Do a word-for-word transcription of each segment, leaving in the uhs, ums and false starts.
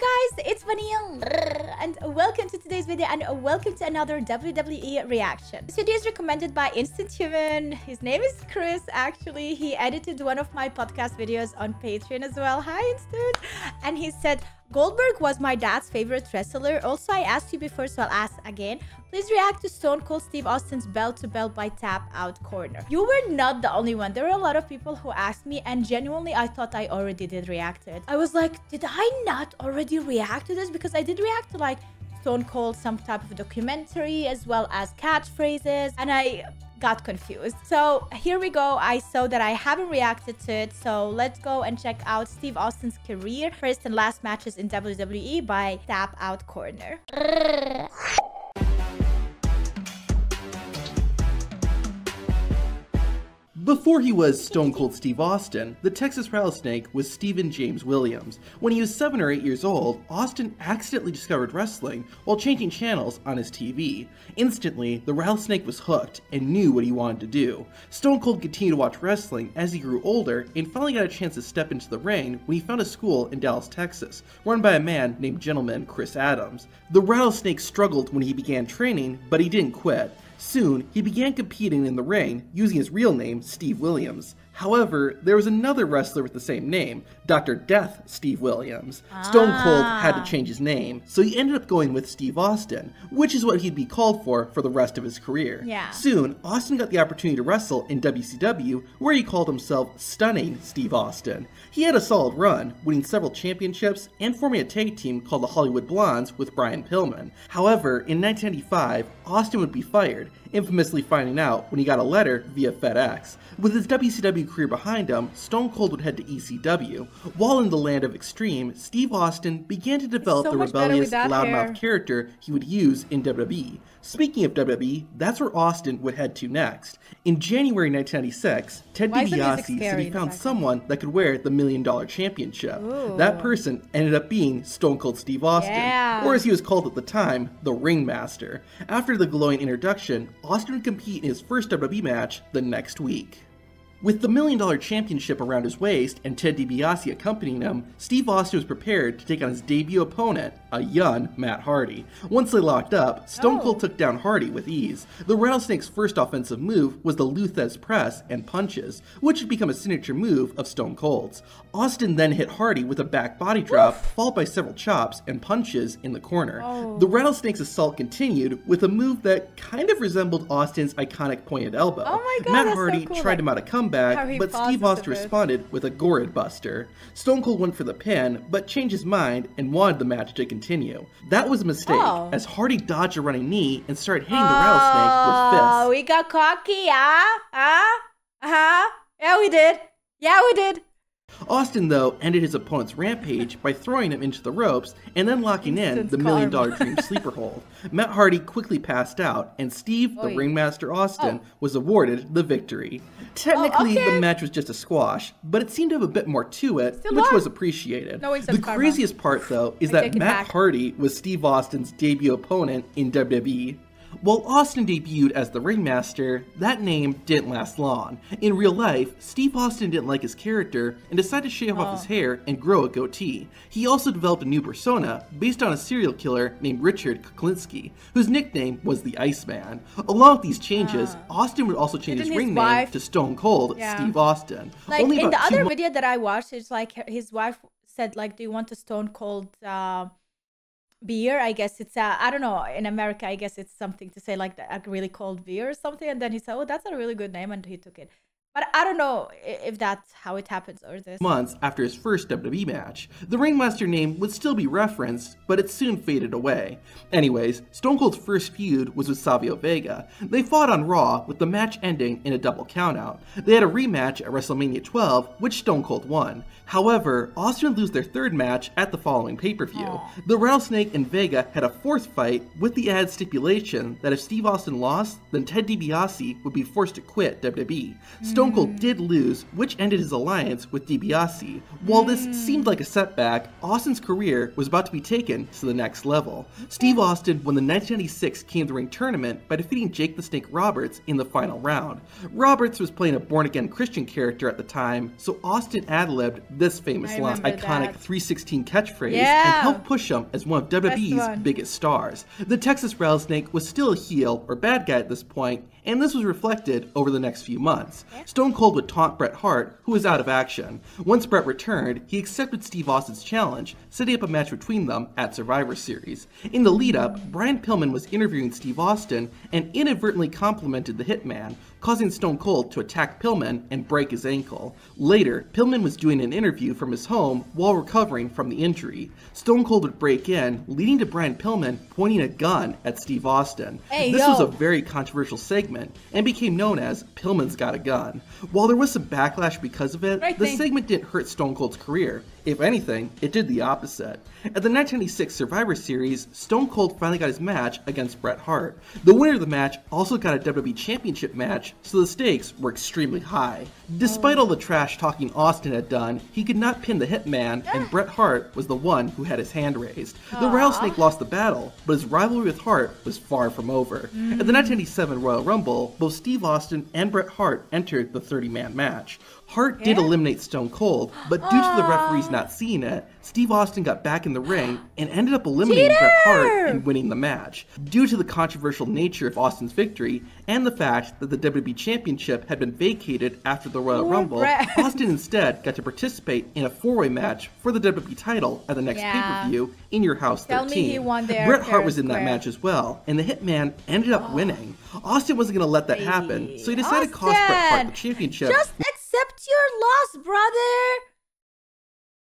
guys, it's Vanille, and welcome to today's video, and welcome to another W W E reaction. This video is recommended by Instant Human. His name is Chris, actually. He edited one of my podcast videos on Patreon as well. Hi, Instant. And he said, Goldberg was my dad's favorite wrestler. Also, I asked you before, so I'll ask again. Please react to Stone Cold Steve Austin's belt to belt by tap out corner. You were not the only one. There were a lot of people who asked me, and genuinely, I thought I already did react to it. I was like, did I not already react to this? Because I did react to, like, Stone Cold, some type of documentary, as well as catchphrases, and I got confused. So here we go. I saw that I haven't reacted to it, so let's go and check out Steve Austin's career, first and last matches in W W E by Tap Out Corner. Before he was Stone Cold Steve Austin, the Texas Rattlesnake was Stephen James Williams. When he was seven or eight years old, Austin accidentally discovered wrestling while changing channels on his T V. Instantly, the Rattlesnake was hooked and knew what he wanted to do. Stone Cold continued to watch wrestling as he grew older and finally got a chance to step into the ring when he found a school in Dallas, Texas, run by a man named Gentleman Chris Adams. The Rattlesnake struggled when he began training, but he didn't quit. Soon, he began competing in the ring using his real name, Steve Williams. However, there was another wrestler with the same name, Doctor Death Steve Williams. Ah. Stone Cold had to change his name, so he ended up going with Steve Austin, which is what he'd be called for for the rest of his career. Yeah. Soon, Austin got the opportunity to wrestle in W C W, where he called himself Stunning Steve Austin. He had a solid run, winning several championships and forming a tag team called the Hollywood Blondes with Brian Pillman. However, in nineteen ninety-five, Austin would be fired, infamously finding out when he got a letter via FedEx. With his W C W career behind him, Stone Cold would head to E C W. While in the land of extreme, Steve Austin began to develop so the rebellious, loudmouth character he would use in W W E. Speaking of W W E, that's where Austin would head to next. In January nineteen ninety-six, Ted DiBiase said he found someone that could wear the Million Dollar Championship. Ooh. That person ended up being Stone Cold Steve Austin, yeah. or as he was called at the time, the Ringmaster. After the glowing introduction, Austin would compete in his first W W E match the next week. With the Million Dollar Championship around his waist and Ted DiBiase accompanying him, Steve Austin was prepared to take on his debut opponent, a young Matt Hardy. Once they locked up, Stone Cold oh. took down Hardy with ease. The Rattlesnake's first offensive move was the Luthes press and punches, which had become a signature move of Stone Cold's. Austin then hit Hardy with a back body drop, Oof. followed by several chops and punches in the corner. Oh. The Rattlesnake's assault continued with a move that kind of resembled Austin's iconic pointed elbow. Oh my God, Matt Hardy so cool. tried him out a comeback, Back, but Steve Austin responded with a Gourd Buster. Stone Cold went for the pin, but changed his mind and wanted the match to continue. That was a mistake, oh. as Hardy dodged a running knee and started hitting oh, the Rattlesnake with fists. Oh, we got cocky, huh? Huh? Uh-huh. Yeah, we did. Yeah, we did. Austin, though, ended his opponent's rampage by throwing him into the ropes and then locking in the Million Dollar Dream sleeper hold. Matt Hardy quickly passed out, and Steve, Boy. the Ringmaster Austin, oh. was awarded the victory. Technically, oh, okay. the match was just a squash, but it seemed to have a bit more to it, Still which long. was appreciated. No, the karma. craziest part, though, is I that Matt Hardy was Steve Austin's debut opponent in W W E. While Austin debuted as the Ringmaster, that name didn't last long. In real life, Steve Austin didn't like his character and decided to shave oh. off his hair and grow a goatee. He also developed a new persona based on a serial killer named Richard Kuklinski, whose nickname was the Iceman. Along with these changes, uh. Austin would also change Didn't his ring wife... name to Stone Cold yeah. Steve Austin. Like Only in the other video that I watched, it's like his wife said, like, do you want a Stone Cold... Uh... beer, I guess it's uh I don't know, in America I guess it's something to say like that, a really cold beer or something, and then he said, oh, that's a really good name, and he took it. But I don't know if that's how it happens or this. Months after his first W W E match, the Ringmaster name would still be referenced, but it soon faded away. Anyways, Stone Cold's first feud was with Savio Vega. They fought on Raw, with the match ending in a double countout. They had a rematch at WrestleMania twelve, which Stone Cold won. However, Austin would lose their third match at the following pay-per-view. Oh. The Rattlesnake and Vega had a fourth fight with the added stipulation that if Steve Austin lost, then Ted DiBiase would be forced to quit W W E. Mm. Stone Cold did lose, which ended his alliance with DiBiase. While this seemed like a setback, Austin's career was about to be taken to the next level. Steve Austin won the nineteen ninety-six King of the Ring tournament by defeating Jake the Snake Roberts in the final round. Roberts was playing a born-again Christian character at the time, so Austin ad-libbed this famous line, iconic three sixteen catchphrase, yeah. and helped push him as one of W W E's one. biggest stars. The Texas Rattlesnake was still a heel or bad guy at this point, and this was reflected over the next few months. Stone Cold would taunt Bret Hart, who was out of action. Once Bret returned, he accepted Steve Austin's challenge, setting up a match between them at Survivor Series. In the lead-up, Brian Pillman was interviewing Steve Austin and inadvertently complimented the Hitman, causing Stone Cold to attack Pillman and break his ankle. Later, Pillman was doing an interview from his home while recovering from the injury. Stone Cold would break in, leading to Brian Pillman pointing a gun at Steve Austin. Hey, this yo. was a very controversial segment and became known as Pillman's Got a Gun. While there was some backlash because of it, right the thing. segment didn't hurt Stone Cold's career. If anything, it did the opposite. At the nineteen ninety-six Survivor Series, Stone Cold finally got his match against Bret Hart. The winner of the match also got a W W E Championship match, so the stakes were extremely high. Despite all the trash talking Austin had done, he could not pin the Hitman, and Bret Hart was the one who had his hand raised. The Rattlesnake lost the battle, but his rivalry with Hart was far from over. At the nineteen ninety-seven Royal Rumble, both Steve Austin and Bret Hart entered the thirty man match. Hart did yeah. eliminate Stone Cold, but due to the referees not seeing it, Steve Austin got back in the ring and ended up eliminating Cheater! Bret Hart and winning the match. Due to the controversial nature of Austin's victory and the fact that the W W E Championship had been vacated after the Royal Poor Rumble, Bret. Austin instead got to participate in a four way match for the W W E title at the next yeah. pay-per-view in Your House Tell thirteen. Me he won there, Bret Hart was in that match as well, and the Hitman ended up oh. winning. Austin wasn't going to let that Baby. happen, so he decided Austin! to cost Bret Hart the championship. Just Accept your loss, brother!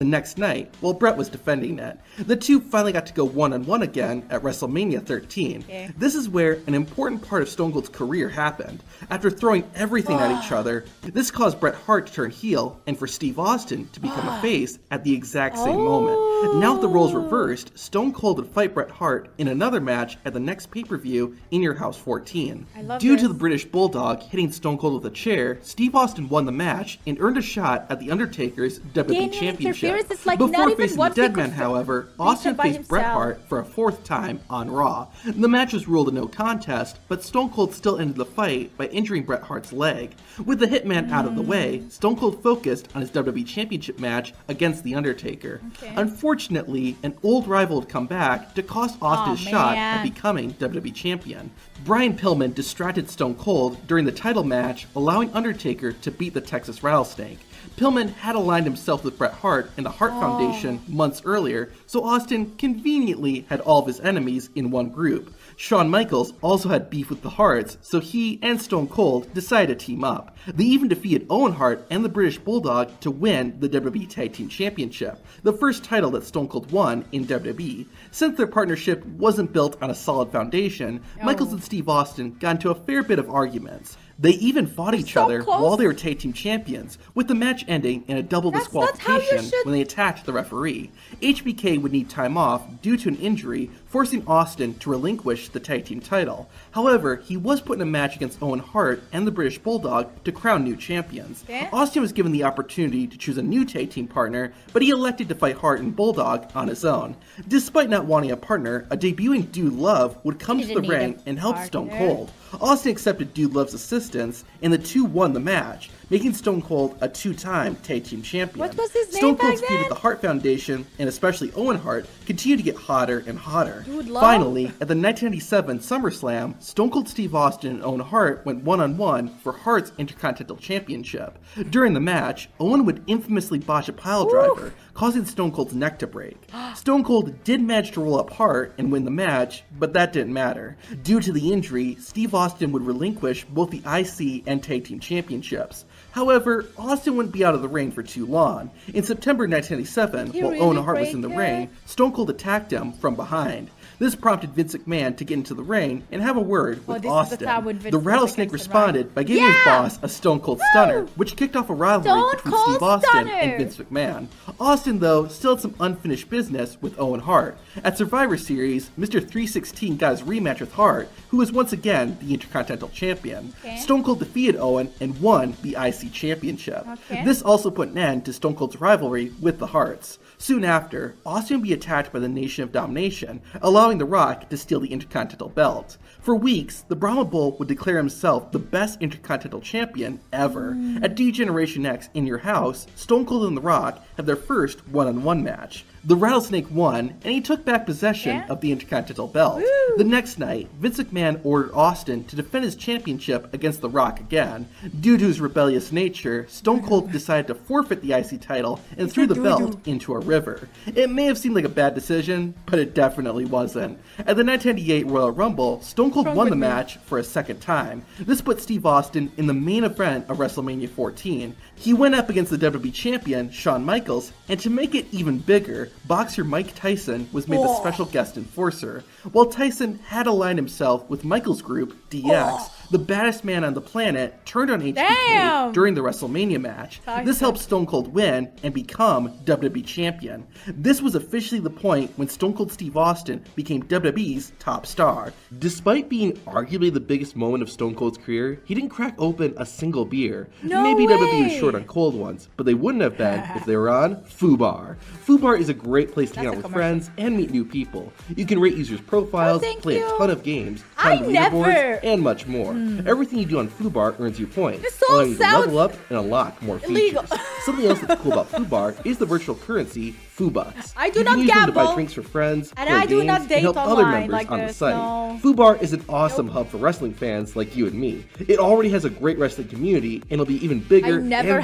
The next night, while Bret was defending it, the two finally got to go one on one again at WrestleMania thirteen. Okay. This is where an important part of Stone Cold's career happened. After throwing everything oh. at each other, this caused Bret Hart to turn heel and for Steve Austin to become oh. a face at the exact same oh. moment. Now that the roles reversed, Stone Cold would fight Bret Hart in another match at the next pay-per-view in Your House fourteen. I love Due this. to the British Bulldog hitting Stone Cold with a chair, Steve Austin won the match and earned a shot at the Undertaker's W W E Championship. Like Before facing the Deadman, however, Austin faced himself. Bret Hart for a fourth time on Raw. The match was ruled a no contest, but Stone Cold still ended the fight by injuring Bret Hart's leg. With the Hitman mm. out of the way, Stone Cold focused on his W W E Championship match against The Undertaker. Okay. Unfortunately, an old rival would come back to cost Austin his oh, shot at becoming W W E Champion. Brian Pillman distracted Stone Cold during the title match, allowing Undertaker to beat the Texas Rattlesnake. Pillman had aligned himself with Bret Hart and the Hart oh. Foundation months earlier, so Austin conveniently had all of his enemies in one group. Shawn Michaels also had beef with the Harts, so he and Stone Cold decided to team up. They even defeated Owen Hart and the British Bulldog to win the W W E Tag Team Championship, the first title that Stone Cold won in W W E. Since their partnership wasn't built on a solid foundation, oh. Michaels and Steve Austin got into a fair bit of arguments. They even fought They're each so other close. while they were tag team champions, with the match ending in a double That's disqualification should... when they attacked the referee. H B K would need time off due to an injury, forcing Austin to relinquish the tag team title. However, he was put in a match against Owen Hart and the British Bulldog to crown new champions. Yeah. Austin was given the opportunity to choose a new tag team partner, but he elected to fight Hart and Bulldog on his own. Despite not wanting a partner, a debuting Dude Love would come he to the ring and help partner. Stone Cold. Austin accepted Dude Love's assistance, and the two won the match, making Stone Cold a two time tag team champion. What was his name Stone Cold's feud with the Hart Foundation, and especially Owen Hart, continued to get hotter and hotter. Dude, Finally, at the nineteen ninety-seven SummerSlam, Stone Cold Steve Austin and Owen Hart went one on one for Hart's Intercontinental Championship. During the match, Owen would infamously botch a piledriver, causing Stone Cold's neck to break. Stone Cold did manage to roll up Hart and win the match, but that didn't matter. Due to the injury, Steve Austin would relinquish both the I C and Tag Team Championships. However, Austin wouldn't be out of the ring for too long. In September nineteen ninety-seven, he while really Owen Hart was in the it? ring, Stone Cold attacked him from behind. This prompted Vince McMahon to get into the ring and have a word with oh, Austin. The, the Rattlesnake responded the by giving yeah! his boss a Stone Cold Woo! Stunner, which kicked off a rivalry Stone between Cold Steve Austin Stunner. and Vince McMahon. Austin, though, still had some unfinished business with Owen Hart. At Survivor Series, Mister three sixteen got his rematch with Hart, who was once again the Intercontinental Champion. Okay. Stone Cold defeated Owen and won the I C N X T Championship. Okay. This also put an end to Stone Cold's rivalry with the Harts. Soon after, Austin would be attacked by the Nation of Domination, allowing The Rock to steal the Intercontinental belt. For weeks, the Brahma Bull would declare himself the best Intercontinental Champion ever. Mm. At D-Generation X in Your House, Stone Cold and The Rock have their first one-on-one match. The Rattlesnake won, and he took back possession yeah. of the Intercontinental belt. Woo. The next night, Vince McMahon ordered Austin to defend his championship against The Rock again. Due to his rebellious nature, Stone Cold decided to forfeit the I C title and it's threw the belt into a river. It may have seemed like a bad decision, but it definitely wasn't. At the nineteen ninety-eight Royal Rumble, Stone Cold From won the match for a second time. This put Steve Austin in the main event of WrestleMania fourteen. He went up against the W W E champion, Shawn Michaels, and to make it even bigger, boxer Mike Tyson was made oh. the special guest enforcer. While Tyson had aligned himself with Michaels' group, D X, oh. the baddest man on the planet, turned on H B K Damn. during the WrestleMania match. Tyson. This helped Stone Cold win and become W W E champion. This was officially the point when Stone Cold Steve Austin became W W E's top star. Despite being arguably the biggest moment of Stone Cold's career, he didn't crack open a single beer. No Maybe way. W W E was short on cold ones, but they wouldn't have been if they were on FUBAR. FUBAR is a great place to That's hang out with commercial. friends and meet new people. You can rate users' profiles, oh, play you. a ton of games, find leaderboards, and much more. Mm. Everything you do on FUBAR earns you points, this allowing you to level up and unlock more illegal. features. Something else that's cool about FUBAR is the virtual currency, FUBucks. I do you can not use gamble. Them to buy drinks for friends, and play I do games, not date and help online other members like on the site. No. FUBAR is an awesome nope. hub for wrestling fans like you and me. It already has a great wrestling community, and it'll be even bigger and better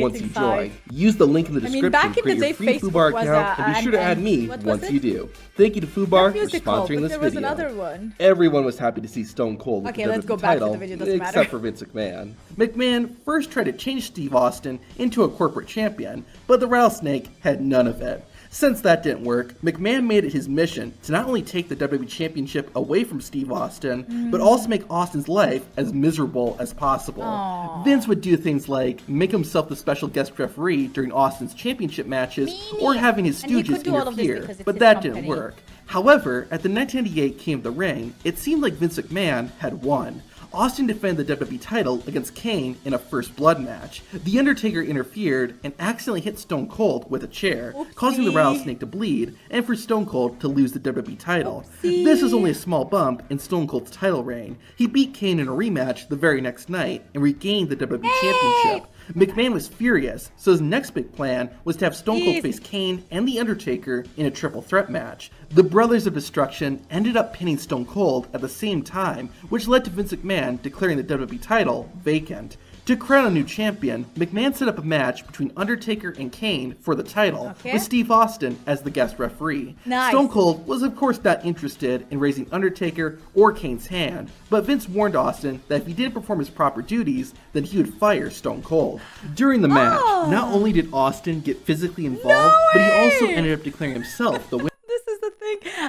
once you join. Use the link in the description I mean, to create your free Facebook FUBAR account, a, and be sure to add me once it? you do. Thank you to FUBAR for sponsoring this video. Another one. Everyone was happy to see Stone Cold with okay, the let's go back title, to the video, doesn't except matter. for Vince McMahon. McMahon first tried to change Steve Austin into a corporate champion, but the Rattlesnake had none of it. Since that didn't work, McMahon made it his mission to not only take the W W E Championship away from Steve Austin, mm. but also make Austin's life as miserable as possible. Aww. Vince would do things like make himself the special guest referee during Austin's championship matches, Meanie. or having his stooges interfere, but that company. didn't work. However, at the nineteen ninety-eight King of the Ring, it seemed like Vince McMahon had won. Austin defended the W W E title against Kane in a First Blood match. The Undertaker interfered and accidentally hit Stone Cold with a chair, Oopsie. causing the Rattlesnake to bleed and for Stone Cold to lose the W W E title. Oopsie. This was only a small bump in Stone Cold's title reign. He beat Kane in a rematch the very next night and regained the W W E hey! Championship. McMahon was furious, so his next big plan was to have Stone Cold Easy. face Kane and The Undertaker in a triple threat match. The Brothers of Destruction ended up pinning Stone Cold at the same time, which led to Vince McMahon declaring the W W E title vacant. To crown a new champion, McMahon set up a match between Undertaker and Kane for the title, okay. with Steve Austin as the guest referee. Nice. Stone Cold was of course not interested in raising Undertaker or Kane's hand, but Vince warned Austin that if he didn't perform his proper duties, then he would fire Stone Cold. During the match, oh. not only did Austin get physically involved, no but he also ended up declaring himself the winner.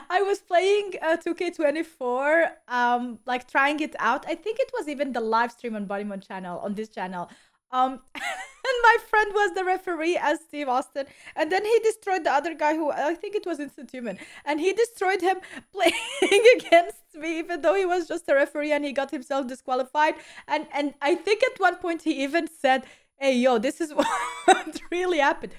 I was playing uh, two K twenty-four, um, like trying it out. I think it was even the live stream on Bodymon channel, on this channel. Um, and my friend was the referee as Steve Austin. And then he destroyed the other guy who, I think it was Instant Human. And he destroyed him playing against me, even though he was just a referee and he got himself disqualified. And, and I think at one point he even said, hey, yo, this is what really happened.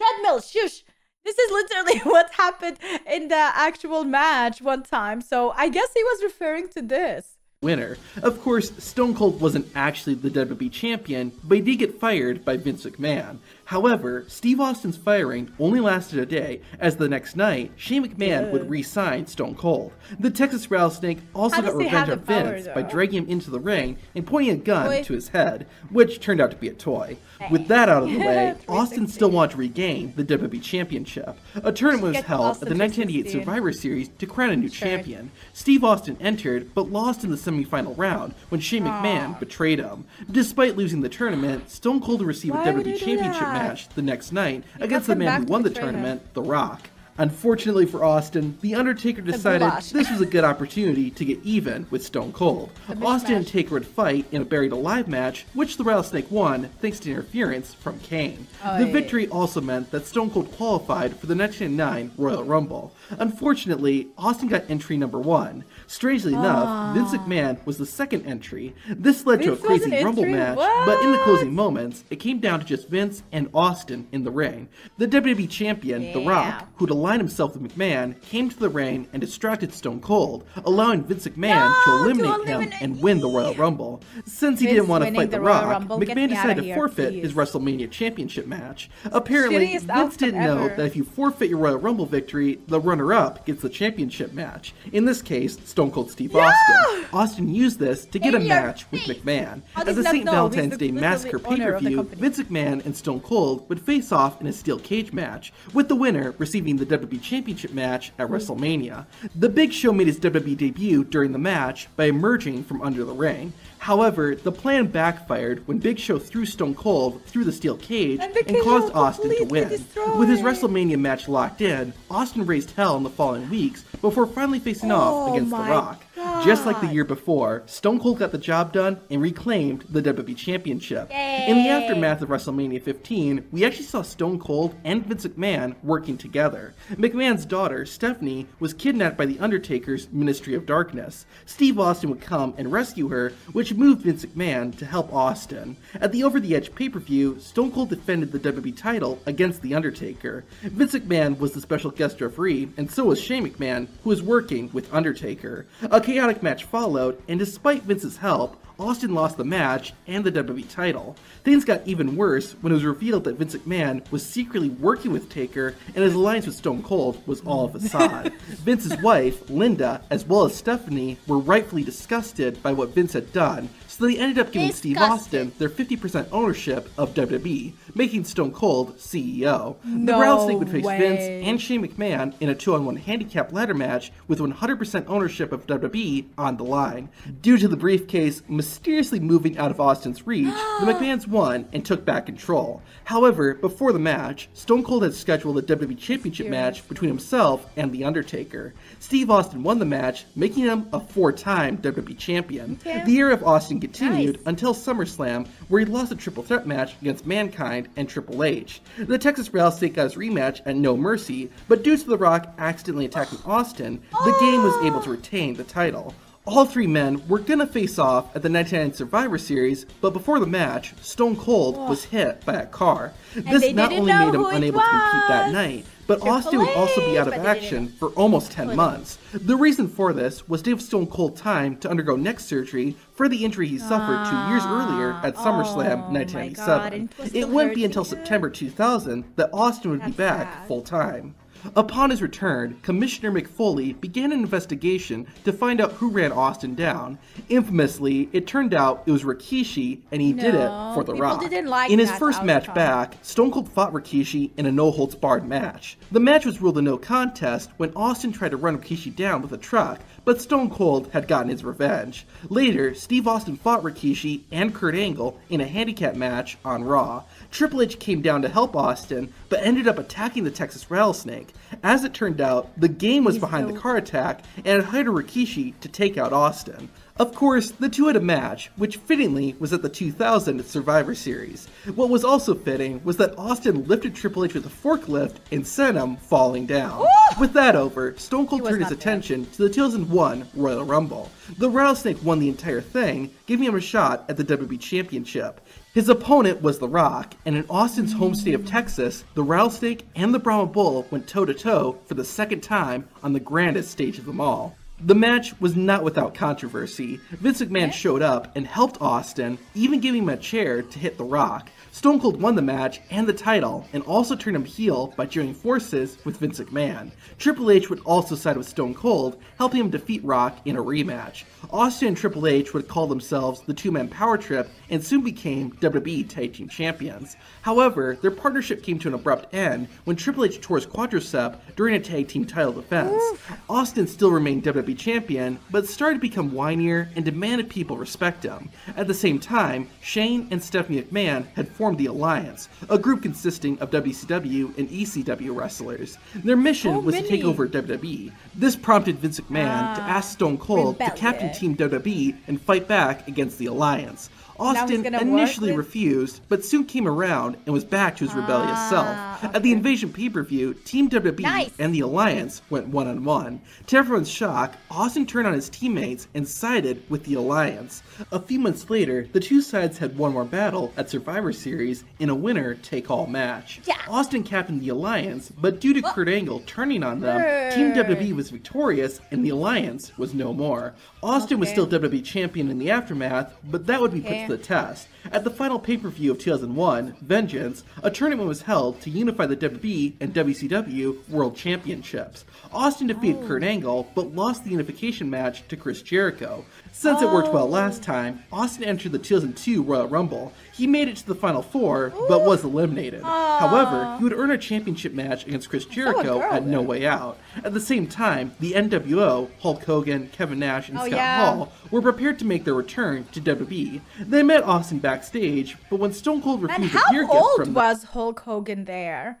Treadmill, shush. This is literally what happened in the actual match one time. So I guess he was referring to this. Winner. Of course, Stone Cold wasn't actually the W W E champion, but he did get fired by Vince McMahon. However, Steve Austin's firing only lasted a day, as the next night, Shane McMahon Good. would re-sign Stone Cold. The Texas Rattlesnake also How got revenge on Vince by dragging him into the ring and pointing a gun Boy. to his head, which turned out to be a toy. Hey. With that out of the way, Austin still wanted to regain the W W E Championship. A tournament was held Austin at the nineteen ninety-eight Survivor Series to crown a new sure. champion. Steve Austin entered, but lost in the semi-final round when Shane McMahon Aww. betrayed him. Despite losing the tournament, Stone Cold received a W W E Championship match the next night against the man who won the tournament, The Rock. Unfortunately for Austin, The Undertaker decided this was a good opportunity to get even with Stone Cold. Austin and Taker would fight in a Buried Alive match, which the Rattlesnake won thanks to interference from Kane. Oh, the yeah. victory also meant that Stone Cold qualified for the nineteen ninety-nine Royal Rumble. Unfortunately, Austin got entry number one. Strangely oh. enough, Vince McMahon was the second entry. This led Vince to a crazy Rumble entry? match, what? but in the closing moments, it came down to just Vince and Austin in the ring. The W W E champion, yeah. The Rock, who'd aligned himself with McMahon, came to the ring and distracted Stone Cold, allowing Vince McMahon no, to, eliminate to eliminate him and win the Royal Rumble. Since Vince he didn't want to fight the, the Rock, Rumble, McMahon decided to forfeit please. his WrestleMania championship match. Apparently, Shittiest Vince didn't ever. know that if you forfeit your Royal Rumble victory, the runner-up gets the championship match. In this case, Stone Cold Steve no! Austin. Austin used this to get in a match face. with McMahon. How As a Saint Valentine's Day Massacre pay-per-view, Vince McMahon and Stone Cold would face off in a steel cage match, with the winner receiving the W W E Championship match at WrestleMania. The Big Show made his W W E debut during the match by emerging from under the ring. However, the plan backfired when Big Show threw Stone Cold through the steel cage and, and caused Austin to win. Destroyed. With his WrestleMania match locked in, Austin raised hell in the following weeks before finally facing oh off against The Rock. God. Just like the year before, Stone Cold got the job done and reclaimed the W W E Championship. Yay. In the aftermath of WrestleMania fifteen, we actually saw Stone Cold and Vince McMahon working together. McMahon's daughter, Stephanie, was kidnapped by The Undertaker's Ministry of Darkness. Steve Austin would come and rescue her, which moved Vince McMahon to help Austin. At the Over the Edge pay-per-view, Stone Cold defended the W W E title against The Undertaker. Vince McMahon was the special guest referee, and so was Shane McMahon, who was working with Undertaker. A chaotic match followed, and despite Vince's help, Austin lost the match and the W W E title. Things got even worse when it was revealed that Vince McMahon was secretly working with Taker and his alliance with Stone Cold was all a facade. Vince's wife, Linda, as well as Stephanie, were rightfully disgusted by what Vince had done, so they ended up giving disgusted. Steve Austin their fifty percent ownership of W W E, making Stone Cold C E O. No the Rattlesnake would face way. Vince and Shane McMahon in a two on one handicap ladder match with one hundred percent ownership of W W E on the line. Due to the briefcase mysteriously moving out of Austin's reach, the McMahons won and took back control. However, before the match, Stone Cold had scheduled a W W E Championship match between himself and The Undertaker. Steve Austin won the match, making him a four-time W W E Champion. Okay. The era of Austin continued nice. until SummerSlam, where he lost a triple threat match against Mankind and Triple H. The Texas Rattlesnake got his rematch at No Mercy, but due to The Rock accidentally attacking Austin, the game was able to retain the title. All three men were gonna face off at the nineteen ninety-nine Survivor Series, but before the match, Stone Cold oh. was hit by a car. And this not only made him unable was. to compete that night, but Triple Austin would also be out of action for almost ten months. The reason for this was to give Stone Cold time to undergo neck surgery for the injury he suffered two years earlier at SummerSlam oh, nineteen ninety-seven. It, it wouldn't be until September two thousand that Austin would That's be back sad. full time. Upon his return, Commissioner McFoley began an investigation to find out who ran Austin down. Infamously, it turned out it was Rikishi, and he no, did it for The Rock. Like in his first match called. back, Stone Cold fought Rikishi in a no-holds-barred match. The match was ruled a no contest when Austin tried to run Rikishi down with a truck, but Stone Cold had gotten his revenge. Later, Steve Austin fought Rikishi and Kurt Angle in a handicap match on Raw. Triple H came down to help Austin, but ended up attacking the Texas Rattlesnake. As it turned out, the game was He's behind so the car attack and had hired Rikishi to take out Austin. Of course, the two had a match, which fittingly was at the two thousand Survivor Series. What was also fitting was that Austin lifted Triple H with a forklift and sent him falling down. Ooh! With that over, Stone Cold turned his there. attention to the two thousand one Royal Rumble. The Rattlesnake won the entire thing, giving him a shot at the W W E Championship. His opponent was The Rock, and in Austin's home state of Texas, the Rattlesnake and the Brahma Bull went toe-to-toe for the second time on the grandest stage of them all. The match was not without controversy. Vince McMahon showed up and helped Austin, even giving him a chair to hit The Rock. Stone Cold won the match and the title, and also turned him heel by joining forces with Vince McMahon. Triple H would also side with Stone Cold, helping him defeat Rock in a rematch. Austin and Triple H would call themselves the two-man power trip and soon became W W E Tag Team Champions. However, their partnership came to an abrupt end when Triple H tore his quadricep during a tag team title defense. Austin still remained W W E be champion, but started to become whinier and demanded people respect him. At the same time, Shane and Stephanie McMahon had formed the Alliance, a group consisting of W C W and E C W wrestlers. Their mission oh, was really? to take over W W E. This prompted Vince McMahon uh, to ask Stone Cold rebellion. to captain Team W W E and fight back against the Alliance. Austin initially with... refused, but soon came around and was back to his rebellious ah, self. Okay. At the Invasion pay-per-view, Team W W E nice. and the Alliance went one-on-one. To everyone's shock, Austin turned on his teammates and sided with the Alliance. A few months later, the two sides had one more battle at Survivor Series in a winner-take-all match. Yeah. Austin captained the Alliance, but due to what? Kurt Angle turning on them, Brr. Team W W E was victorious and the Alliance was no more. Austin okay. was still W W E champion in the aftermath, but that would be okay. put the test. At the final pay-per-view of two thousand one, Vengeance, a tournament was held to unify the W W E and W C W World Championships. Austin defeated oh. Kurt Angle, but lost the unification match to Chris Jericho. Since oh. it worked well last time, Austin entered the two thousand two Royal Rumble. He made it to the Final Four, Ooh. but was eliminated. Uh. However, he would earn a championship match against Chris Jericho girl, at No Way Out. At the same time, the N W O, Hulk Hogan, Kevin Nash, and oh, Scott yeah. Hall, were prepared to make their return to W W E. They met Austin backstage, but when Stone Cold refused a beer gift from them... And how old was Hulk Hogan there?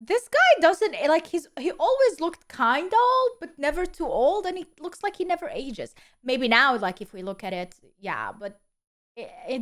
This guy doesn't, like, he's he always looked kind old, but never too old, and he looks like he never ages. Maybe now, like, if we look at it, yeah, but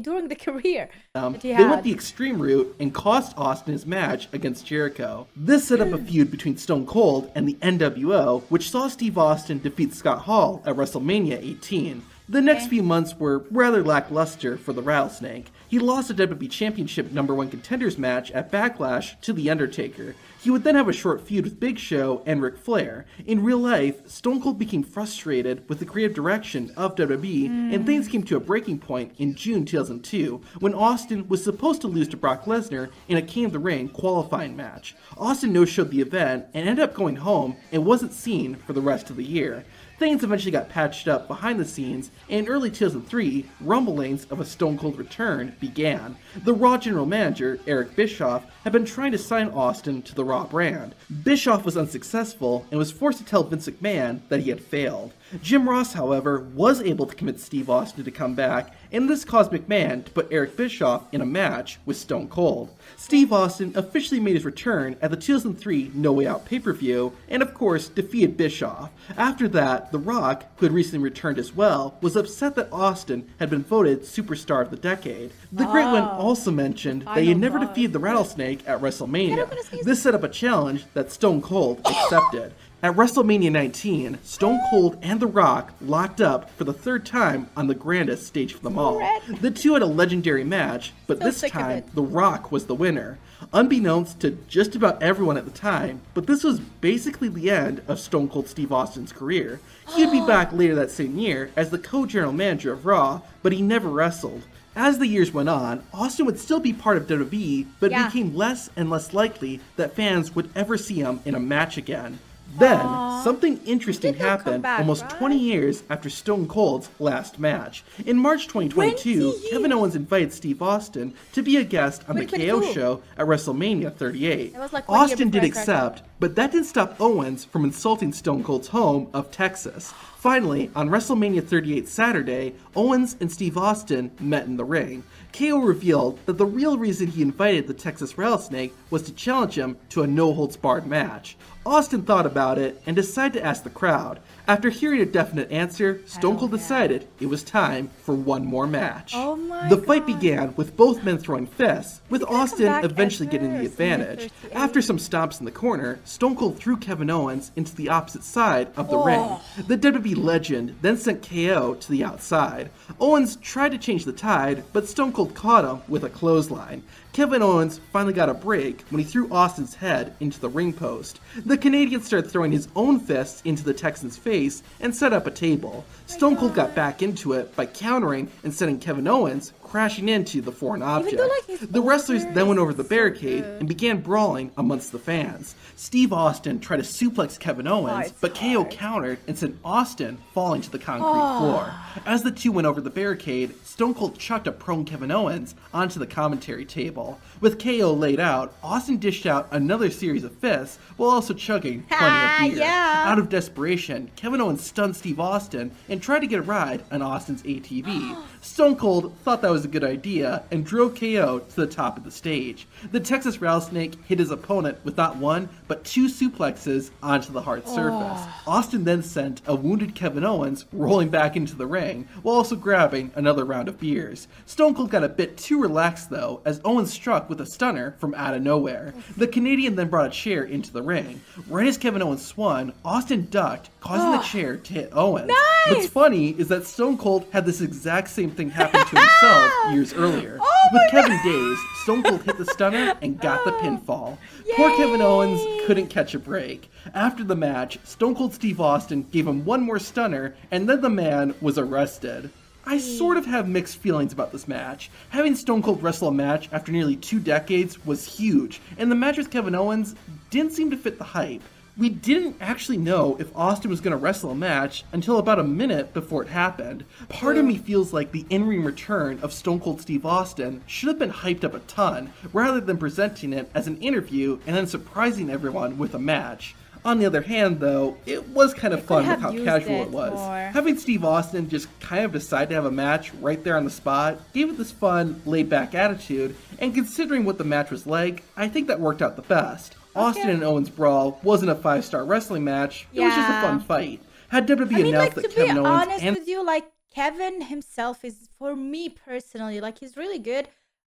during the career um, that he had. They went the extreme route and cost Austin his match against Jericho. This set up a feud between Stone Cold and the N W O, which saw Steve Austin defeat Scott Hall at WrestleMania eighteen. The next okay. few months were rather lackluster for the Rattlesnake. He lost a W W E Championship number one contenders match at Backlash to The Undertaker. He would then have a short feud with Big Show and Ric Flair. In real life, Stone Cold became frustrated with the creative direction of W W E, mm. and things came to a breaking point in June two thousand two, when Austin was supposed to lose to Brock Lesnar in a King of the Ring qualifying match. Austin no-showed the event and ended up going home and wasn't seen for the rest of the year. Things eventually got patched up behind the scenes, and in early two thousand three, rumblings of a Stone Cold return began. The Raw general manager, Eric Bischoff, had been trying to sign Austin to the Raw brand. Bischoff was unsuccessful and was forced to tell Vince McMahon that he had failed. Jim Ross, however, was able to convince Steve Austin to come back, and this caused McMahon to put Eric Bischoff in a match with Stone Cold. Steve Austin officially made his return at the two thousand three No Way Out pay-per-view, and of course defeated Bischoff. After that, The Rock, who had recently returned as well, was upset that Austin had been voted Superstar of the Decade. The oh, Great One also mentioned that he had never defeated the Rattlesnake at WrestleMania. This set up a challenge that Stone Cold accepted. At WrestleMania nineteen, Stone Cold and The Rock locked up for the third time on the grandest stage of them all. The two had a legendary match, but so this time, The Rock was the winner. Unbeknownst to just about everyone at the time, but this was basically the end of Stone Cold Steve Austin's career. He'd be back later that same year as the co-general manager of Raw, but he never wrestled. As the years went on, Austin would still be part of W W E, but yeah. it became less and less likely that fans would ever see him in a match again. Then, Aww. something interesting happened back, almost right? twenty years after Stone Cold's last match. In March twenty twenty-two, Kevin Owens invited Steve Austin to be a guest on Wait, the K O show at WrestleMania thirty-eight. Like Austin did accept, but that didn't stop Owens from insulting Stone Cold's home of Texas. Finally, on WrestleMania thirty-eight Saturday, Owens and Steve Austin met in the ring. K O revealed that the real reason he invited the Texas Rattlesnake was to challenge him to a no-holds-barred match. Austin thought about it and decided to ask the crowd. After hearing a definite answer, Stone Cold decided it was time for one more match. Oh my the fight God. began with both men throwing fists, with Austin eventually getting the advantage. After some stomps in the corner, Stone Cold threw Kevin Owens into the opposite side of the oh. ring. The W W E legend then sent K O to the outside. Owens tried to change the tide, but Stone Cold caught him with a clothesline. Kevin Owens finally got a break when he threw Austin's head into the ring post. The Canadian started throwing his own fists into the Texan's face and set up a table. Stone Cold got back into it by countering and sending Kevin Owens crashing into the foreign object. The wrestlers then went over the barricade and began brawling amongst the fans. Steve Austin tried to suplex Kevin Owens, but K O countered and sent Austin falling to the concrete floor. As the two went over the barricade, Stone Cold chucked a prone Kevin Owens onto the commentary table. table. With K O laid out, Austin dished out another series of fists while also chugging plenty ah, of beer. Yeah. Out of desperation, Kevin Owens stunned Steve Austin and tried to get a ride on Austin's A T V. Stone Cold thought that was a good idea and drove K O to the top of the stage. The Texas Rattlesnake hit his opponent with not one, but two suplexes onto the hard surface. Oh. Austin then sent a wounded Kevin Owens rolling back into the ring while also grabbing another round of beers. Stone Cold got a bit too relaxed though, as Owens struck with a stunner from out of nowhere. The Canadian then brought a chair into the ring. Right as Kevin Owens swung, Austin ducked, causing oh. the chair to hit Owens. Nice! What's funny is that Stone Cold had this exact same thing happen to himself years earlier. Oh With Kevin God. dazed, Stone Cold hit the stunner and got oh. the pinfall. Yay! Poor Kevin Owens couldn't catch a break. After the match, Stone Cold Steve Austin gave him one more stunner, and then the man was arrested. I sort of have mixed feelings about this match. Having Stone Cold wrestle a match after nearly two decades was huge, and the match with Kevin Owens didn't seem to fit the hype. We didn't actually know if Austin was going to wrestle a match until about a minute before it happened. Part of me feels like the in-ring return of Stone Cold Steve Austin should have been hyped up a ton, rather than presenting it as an interview and then surprising everyone with a match. On the other hand, though, it was kind of fun with how casual it was. More. Having Steve Austin just kind of decide to have a match right there on the spot gave it this fun, laid-back attitude, and considering what the match was like, I think that worked out the best. Okay. Austin and Owens' brawl wasn't a five-star wrestling match, it yeah. was just a fun fight. Had W W E I mean, announced like, that Kevin Owens and... to be honest and with you, like, Kevin himself is, for me personally, like, he's really good,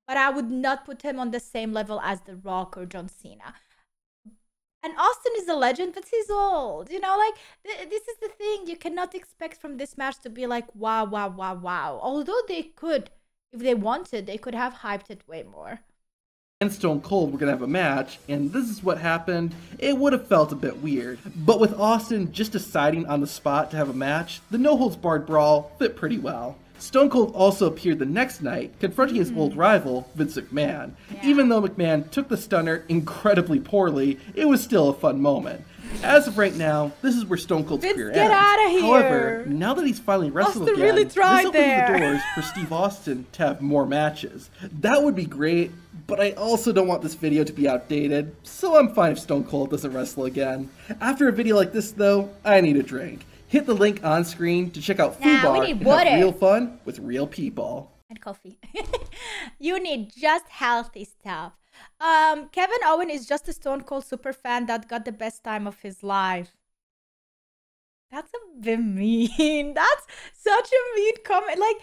but I would not put him on the same level as The Rock or John Cena. And Austin is a legend, but he's old. You know, like, th this is the thing. You cannot expect from this match to be like, wow, wow, wow, wow. Although they could, if they wanted, they could have hyped it way more. And Stone Cold were going to have a match, and this is what happened. It would have felt a bit weird. But with Austin just deciding on the spot to have a match, the no-holds-barred brawl fit pretty well. Stone Cold also appeared the next night, confronting his mm. old rival, Vince McMahon. Yeah. Even though McMahon took the stunner incredibly poorly, it was still a fun moment. As of right now, this is where Stone Cold's Vince, career get ends. Out of here. However, now that he's finally wrestled Austin again, really tried this opens there. the doors for Steve Austin to have more matches. That would be great, but I also don't want this video to be outdated, so I'm fine if Stone Cold doesn't wrestle again. After a video like this though, I need a drink. Hit the link on screen to check out FUBAR nah, and have real fun with real people. And coffee. You need just healthy stuff. Um, Kevin Owen is just a Stone Cold superfan that got the best time of his life. That's a bit mean. That's such a mean comment. Like,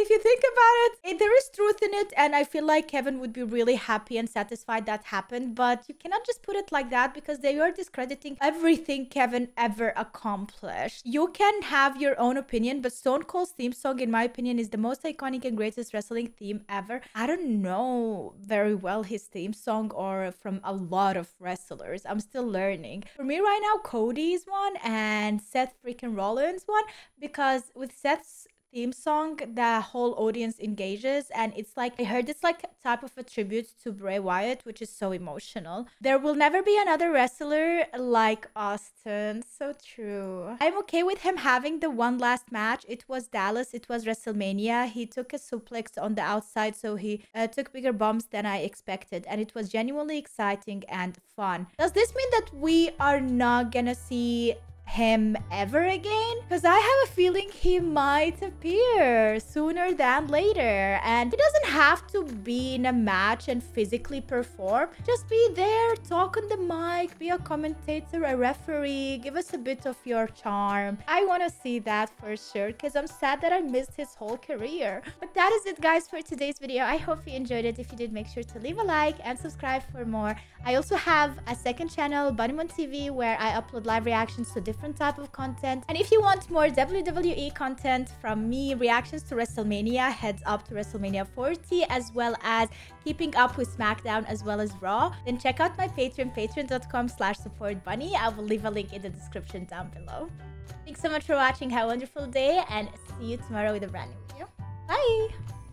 if you think about it, it, there is truth in it. And I feel like Kevin would be really happy and satisfied that happened. But you cannot just put it like that because they are discrediting everything Kevin ever accomplished. You can have your own opinion, but Stone Cold's theme song, in my opinion, is the most iconic and greatest wrestling theme ever. I don't know very well his theme song or from a lot of wrestlers. I'm still learning. For me right now, Cody's one and Seth freaking Rollins one, because with Seth's theme song the whole audience engages, and it's like I heard it's like type of a tribute to Bray Wyatt, which is so emotional. There will never be another wrestler like Austin. So true. I'm okay with him having the one last match. It was Dallas, it was WrestleMania. He took a suplex on the outside, so he uh, took bigger bumps than I expected, and it was genuinely exciting and fun. Does this mean that we are not gonna see him ever again? Because I have a feeling he might appear sooner than later, and he doesn't have to be in a match and physically perform. Just be there, talk on the mic, be a commentator, a referee, give us a bit of your charm. I want to see that for sure, because I'm sad that I missed his whole career. But that is it guys for today's video. I hope you enjoyed it. If you did, make sure to leave a like and subscribe for more. I also have a second channel, Bunnymoon T V, where I upload live reactions to different different type of content, and if you want more W W E content from me, reactions to WrestleMania, heads up to WrestleMania forty, as well as keeping up with SmackDown as well as Raw, then check out my Patreon, patreon dot com slash support bunny. I will leave a link in the description down below. Thanks so much for watching. Have a wonderful day, and see you tomorrow with a brand new video. Bye.